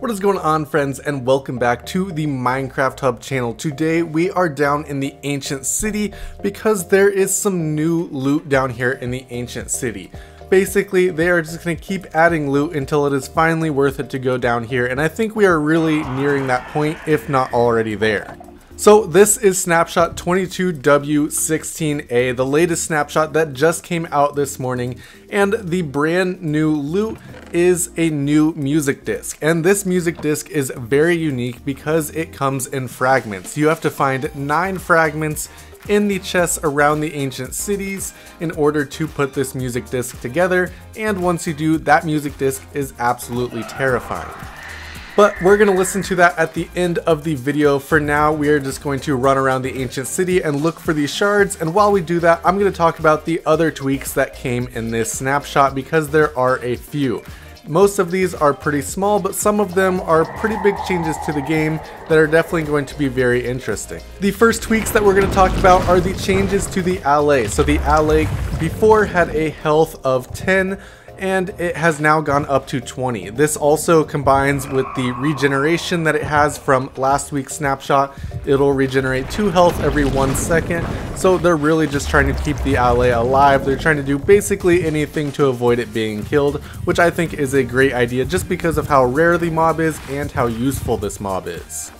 What is going on, friends, and welcome back to the Minecraft Hub channel. Today we are down in the ancient city because there is some new loot down here in the ancient city. Basically, they are just going to keep adding loot until it is finally worth it to go down here, and I think we are really nearing that point, if not already there. So this is snapshot 22W16A, the latest snapshot that just came out this morning, and the brand new loot is a new music disc. And this music disc is very unique because it comes in fragments. You have to find 9 fragments in the chests around the ancient cities in order to put this music disc together, and once you do, that music disc is absolutely terrifying. But we're going to listen to that at the end of the video. For now, we are just going to run around the ancient city and look for these shards. And while we do that, I'm going to talk about the other tweaks that came in this snapshot because there are a few. Most of these are pretty small, but some of them are pretty big changes to the game that are definitely going to be very interesting. The first tweaks that we're going to talk about are the changes to the Allay. So the Allay before had a health of 10. And it has now gone up to 20. This also combines with the regeneration that it has from last week's snapshot. It'll regenerate 2 health every 1 second. So they're really just trying to keep the Allay alive. They're trying to do basically anything to avoid it being killed, which I think is a great idea just because of how rare the mob is and how useful this mob is.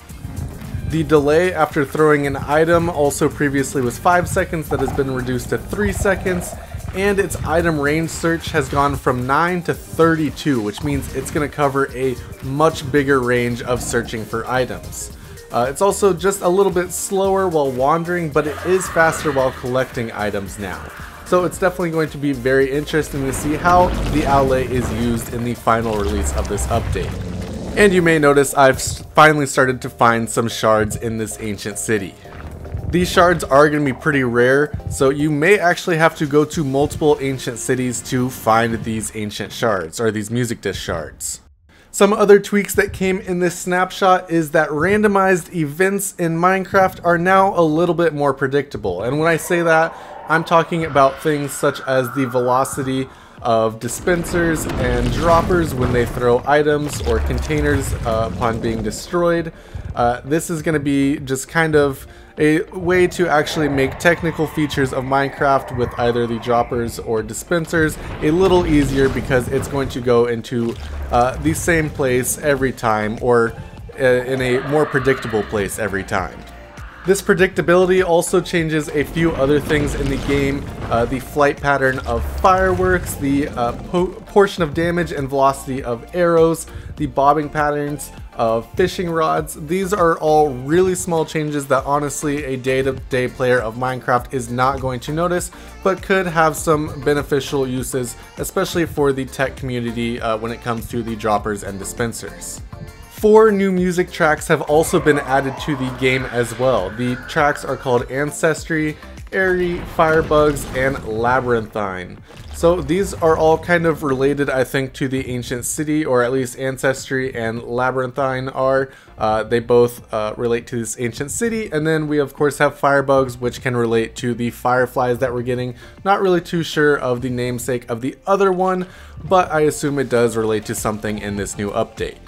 The delay after throwing an item also previously was 5 seconds, that has been reduced to 3 seconds. And its item range search has gone from 9 to 32, which means it's going to cover a much bigger range of searching for items. It's also just a little bit slower while wandering, but it is faster while collecting items now. So it's definitely going to be very interesting to see how the Allay is used in the final release of this update. And you may notice I've finally started to find some shards in this ancient city. These shards are going to be pretty rare, so you may actually have to go to multiple ancient cities to find these ancient shards, or these music disc shards. Some other tweaks that came in this snapshot is that randomized events in Minecraft are now a little bit more predictable. And when I say that, I'm talking about things such as the velocity of dispensers and droppers when they throw items or containers upon being destroyed. This is going to be just kind of a way to actually make technical features of Minecraft with either the droppers or dispensers a little easier because it's going to go into the same place every time, or in a more predictable place every time. This predictability also changes a few other things in the game. The flight pattern of fireworks, the portion of damage and velocity of arrows, the bobbing patterns of fishing rods. These are all really small changes that honestly a day-to-day player of Minecraft is not going to notice, but could have some beneficial uses, especially for the tech community when it comes to the droppers and dispensers. 4 new music tracks have also been added to the game as well. The tracks are called Ancestry, Airy, Firebugs, and Labyrinthine. So these are all kind of related, I think, to the ancient city, or at least Ancestry and Labyrinthine are. They both relate to this ancient city, and then we of course have Firebugs, which can relate to the fireflies that we're getting. Not really too sure of the namesake of the other one, but I assume it does relate to something in this new update.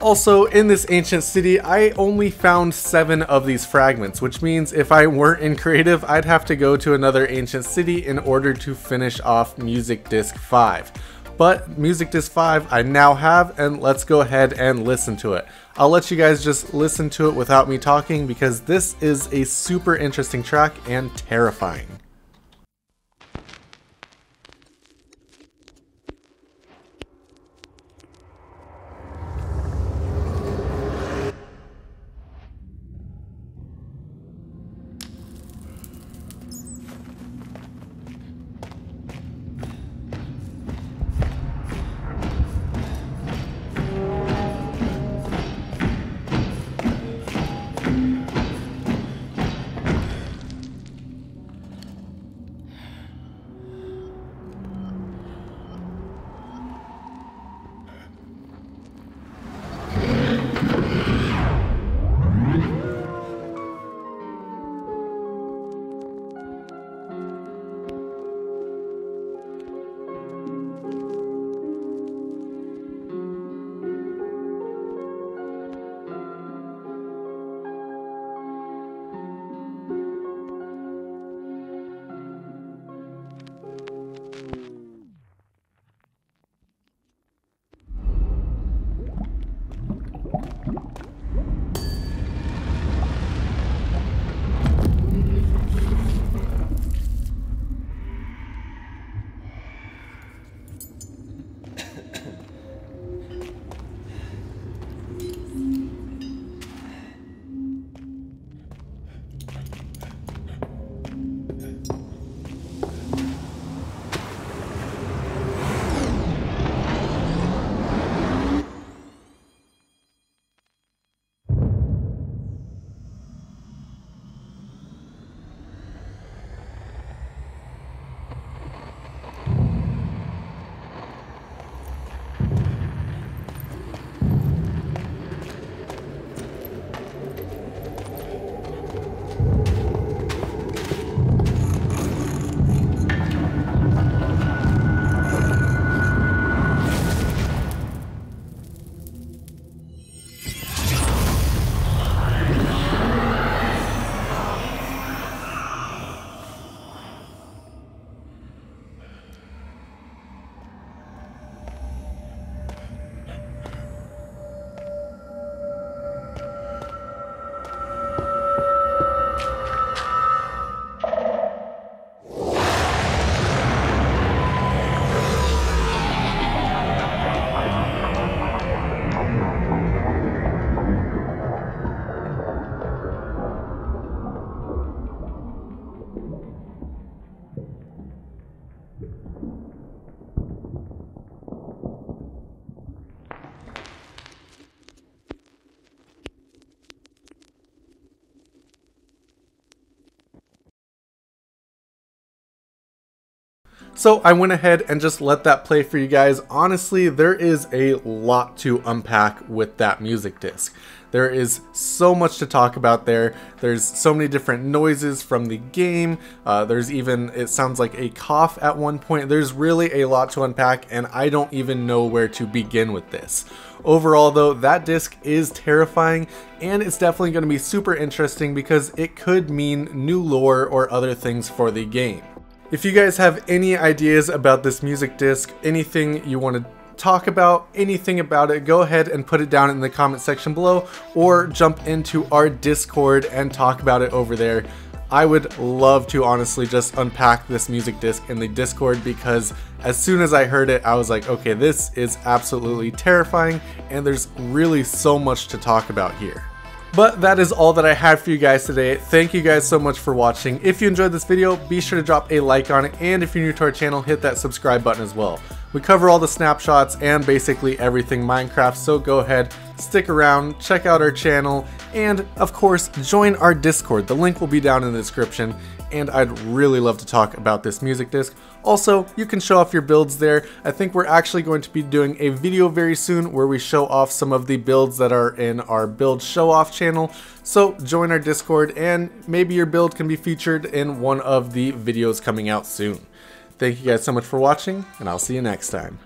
Also, in this ancient city, I only found 7 of these fragments, which means if I weren't in creative, I'd have to go to another ancient city in order to finish off Music Disc 5. But Music Disc 5 I now have, and let's go ahead and listen to it. I'll let you guys just listen to it without me talking because this is a super interesting track and terrifying. So I went ahead and just let that play for you guys. Honestly, there is a lot to unpack with that music disc. There is so much to talk about there. There's so many different noises from the game. There's even, it sounds like a cough at one point. There's really a lot to unpack, and I don't even know where to begin with this. Overall though, that disc is terrifying, and it's definitely going to be super interesting because it could mean new lore or other things for the game. If you guys have any ideas about this music disc, anything you want to talk about, anything about it, go ahead and put it down in the comment section below, or jump into our Discord and talk about it over there. I would love to honestly just unpack this music disc in the Discord, because as soon as I heard it I was like, okay, this is absolutely terrifying, and there's really so much to talk about here. But that is all that I had for you guys today. Thank you guys so much for watching. If you enjoyed this video, be sure to drop a like on it, and if you're new to our channel, hit that subscribe button as well. We cover all the snapshots and basically everything Minecraft, so go ahead, stick around, check out our channel, and of course, join our Discord. The link will be down in the description, and I'd really love to talk about this music disc. Also, you can show off your builds there. I think we're actually going to be doing a video very soon where we show off some of the builds that are in our build show off channel, so join our Discord, and maybe your build can be featured in one of the videos coming out soon. Thank you guys so much for watching, and I'll see you next time.